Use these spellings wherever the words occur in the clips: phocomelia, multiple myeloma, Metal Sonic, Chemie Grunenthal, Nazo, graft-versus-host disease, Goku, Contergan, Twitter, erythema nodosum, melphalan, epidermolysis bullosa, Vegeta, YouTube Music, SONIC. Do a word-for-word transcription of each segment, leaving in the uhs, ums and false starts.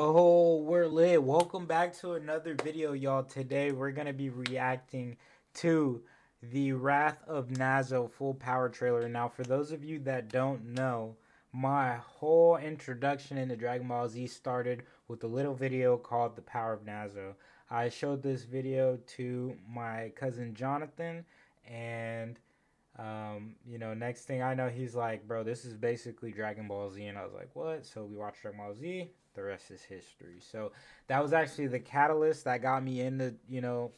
Oh, we're lit. Welcome back to another video, y'all. Today we're gonna be reacting to the Wrath of Nazo full power trailer. Now, for those of you that don't know, my whole introduction into Dragon Ball Z started with a little video called The Power of Nazo. I showed this video to my cousin Jonathan, and um you know, next thing I know, he's like, bro, this is basically Dragon Ball Z. And I was like, what? So we watched Dragon Ball Z. The rest is history. So that was actually the catalyst that got me into, you know,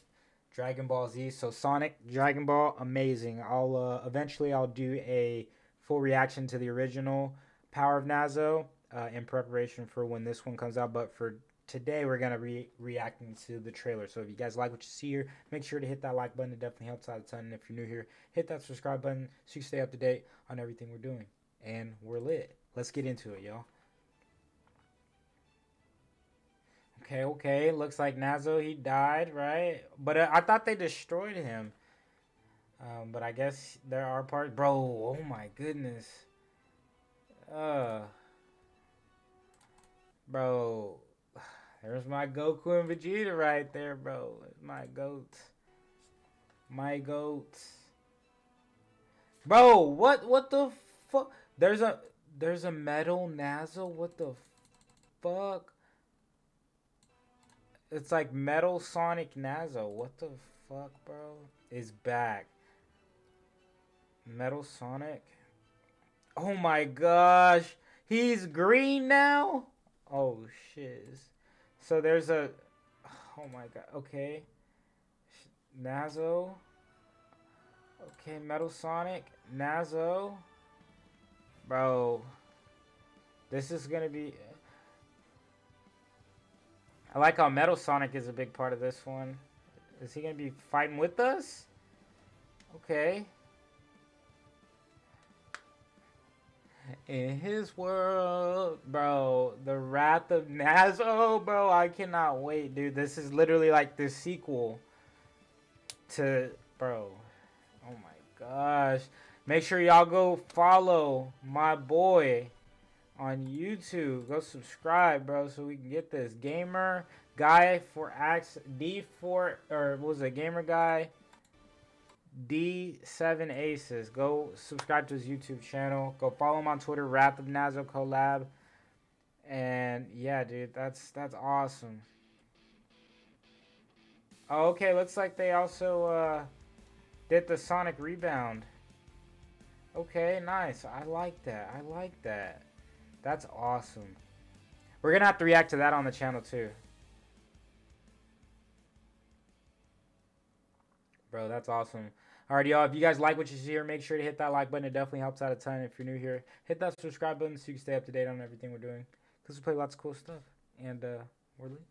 Dragon Ball Z. So Sonic, Dragon Ball, amazing. I'll uh, eventually I'll do a full reaction to the original Power of Nazo uh, in preparation for when this one comes out. But for today, we're gonna be reacting to the trailer. So if you guys like what you see here, make sure to hit that like button. It definitely helps out a ton. And if you're new here, hit that subscribe button so you stay up to date on everything we're doing. And we're lit. Let's get into it, y'all. Okay, okay. Looks like Nazo, he died, right? But uh, I thought they destroyed him. Um, but I guess there are parts. Bro, oh my goodness. Uh, bro, there's my Goku and Vegeta right there, bro. My goat. My goat. Bro, what? What the fuck? There's a there's a Metal Nazo. What the fuck? It's like Metal Sonic Nazo. What the fuck, bro? Is back. Metal Sonic. Oh my gosh. He's green now? Oh shiz. So there's a... Oh my god. Okay. Nazo. Okay, Metal Sonic. Nazo. Bro. This is gonna be... I like how Metal Sonic is a big part of this one. Is he going to be fighting with us? Okay. In his world, bro. The Wrath of Nazo, bro. I cannot wait, dude. This is literally like the sequel to, bro. Oh my gosh. Make sure y'all go follow my boy on YouTube. Go subscribe, bro, so we can get this gamer guy for access D four, or what was it, gamer guy D seven aces. Go subscribe to his YouTube channel. Go follow him on Twitter, Wrath of Nazo collab. And yeah, dude, that's that's awesome. Oh, okay, looks like they also uh, did the Sonic rebound. Okay, nice. I like that. I like that. That's awesome. We're gonna have to react to that on the channel too. Bro, that's awesome. Alright, y'all. If you guys like what you see here, make sure to hit that like button. It definitely helps out a ton. If you're new here, hit that subscribe button so you can stay up to date on everything we're doing. Because we play lots of cool stuff. And uh, we're lit.